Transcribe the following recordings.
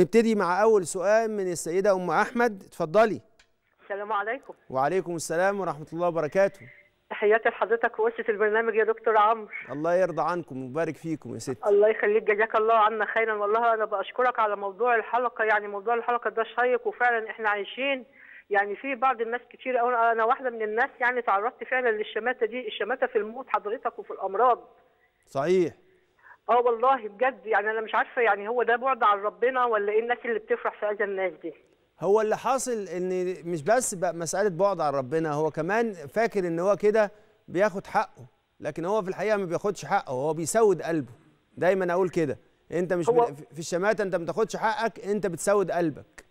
نبتدي مع أول سؤال من السيدة أم أحمد، اتفضلي. السلام عليكم. وعليكم السلام ورحمة الله وبركاته. تحياتي لحضرتك وأسرة البرنامج يا دكتور عمرو. الله يرضى عنكم ويبارك فيكم يا ستي. الله يخليك، جزاك الله عنا خيرا. والله أنا بأشكرك على موضوع الحلقة، يعني موضوع الحلقة ده شيق، وفعلا إحنا عايشين يعني في بعض الناس كتير أوي، أنا واحدة من الناس يعني تعرضت فعلا للشماتة دي، الشماتة في الموت حضرتك وفي الأمراض. صحيح. اه والله بجد، يعني انا مش عارفه يعني هو ده بعد عن ربنا ولا ايه الناس اللي بتفرح في اذى الناس دي؟ هو اللي حاصل ان مش بس بقى مساله بعد عن ربنا، هو كمان فاكر ان هو كده بياخد حقه، لكن هو في الحقيقه ما بياخدش حقه، هو بيسود قلبه. دايما اقول كده، انت مش في الشماته انت ما بتاخدش حقك، انت بتسود قلبك.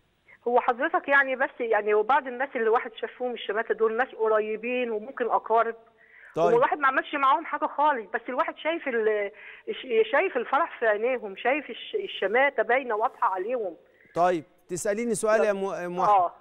هو حضرتك يعني بس يعني وبعض الناس اللي واحد شاف فيهم الشماته دول ناس قريبين وممكن اقارب، طيب والواحد ما عملش معاهم حاجه خالص، بس الواحد شايف الفرح في عينيهم، شايف الشماته باينه واضحه عليهم. طيب تساليني سؤال يا ام احمد.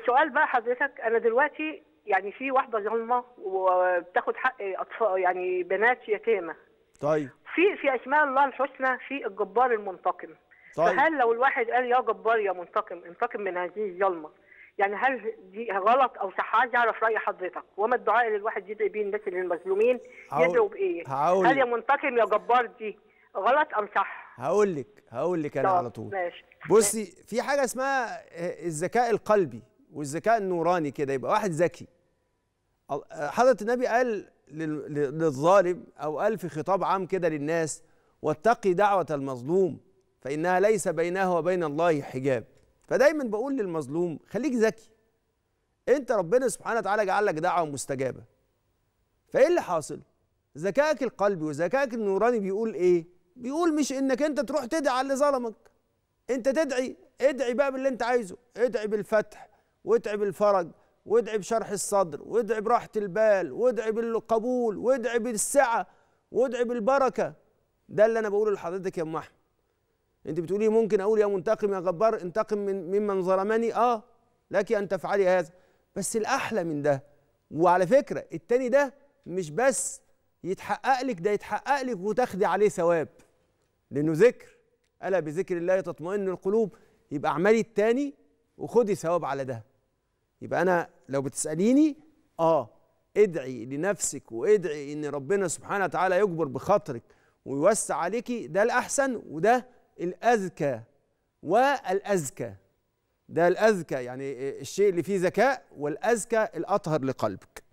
السؤال بقى حضرتك، انا دلوقتي يعني في واحده ظالمه وبتاخد حق اطفال يعني بنات يتامى. طيب في اسماء الله الحسنى في الجبار المنتقم. طيب فهل لو الواحد قال يا جبار يا منتقم انتقم من هذه الظلمه، يعني هل دي غلط او صح؟ عايز اعرف راي حضرتك، وما الدعاء اللي الواحد يدعي بيه الناس اللي المظلومين يدعوا بايه؟ هل يا منتقم يا جبار دي غلط ام صح؟ هقول لك انا على طول. ماشي. بصي، في حاجه اسمها الذكاء القلبي والذكاء النوراني كده، يبقى واحد ذكي. حضرة النبي قال للظالم او قال في خطاب عام كده للناس: واتقي دعوة المظلوم فانها ليس بينها وبين الله حجاب. فدايما بقول للمظلوم خليك ذكي، انت ربنا سبحانه وتعالى جعل لك دعوه مستجابه، فايه اللي حاصل؟ ذكائك القلبي وذكائك النوراني بيقول ايه؟ بيقول مش انك انت تروح تدعي على اللي ظلمك، انت ادعي بقى باللي انت عايزه، ادعي بالفتح وادعي بالفرج وادعي بشرح الصدر وادعي براحه البال وادعي بالقبول وادعي بالسعه وادعي بالبركه. ده اللي انا بقوله لحضرتك يا ام احمد. انت بتقولي ممكن اقول يا منتقم يا جبار انتقم ممن ظلمني، لك ان تفعلي هذا، بس الاحلى من ده. وعلى فكره التاني ده مش بس يتحقق لك، ده يتحقق لك وتاخدي عليه ثواب، لانه ذكر. الا بذكر الله تطمئن القلوب، يبقى اعملي التاني وخدي ثواب على ده. يبقى انا لو بتساليني ادعي لنفسك وادعي ان ربنا سبحانه وتعالى يجبر بخاطرك ويوسع عليكي، ده الاحسن وده الأذكى والأزكى. ده الأذكى يعني الشيء اللي فيه ذكاء، والأزكى الأطهر لقلبك.